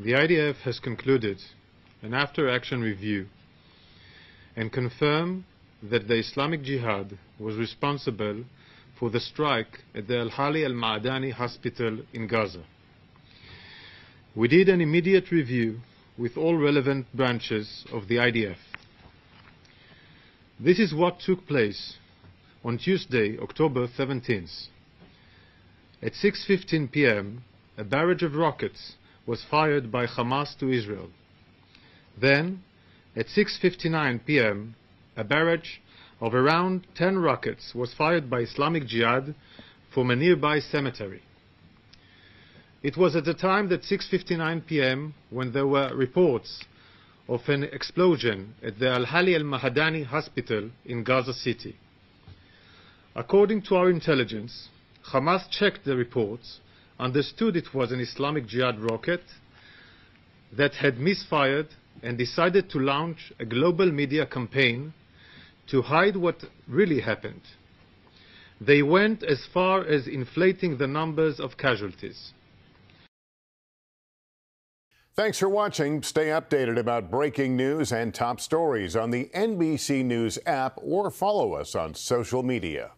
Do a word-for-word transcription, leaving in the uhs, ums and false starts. The I D F has concluded an after-action review and confirmed that the Islamic Jihad was responsible for the strike at the Al-Hali Al-Ma'adani hospital in Gaza. We did an immediate review with all relevant branches of the I D F. This is what took place on Tuesday, October seventeenth. At six fifteen p m, a barrage of rockets was fired by Hamas to Israel. Then, at six fifty-nine p m, a barrage of around ten rockets was fired by Islamic Jihad from a nearby cemetery. It was at the time that six fifty-nine p m when there were reports of an explosion at the Al-Hali Al-Ma'adani hospital in Gaza City. According to our intelligence, Hamas checked the reports, understood it was an Islamic Jihad rocket that had misfired, and decided to launch a global media campaign to hide what really happened. They went as far as inflating the numbers of casualties. Thanks for watching. Stay updated about breaking news and top stories on the N B C News app or follow us on social media.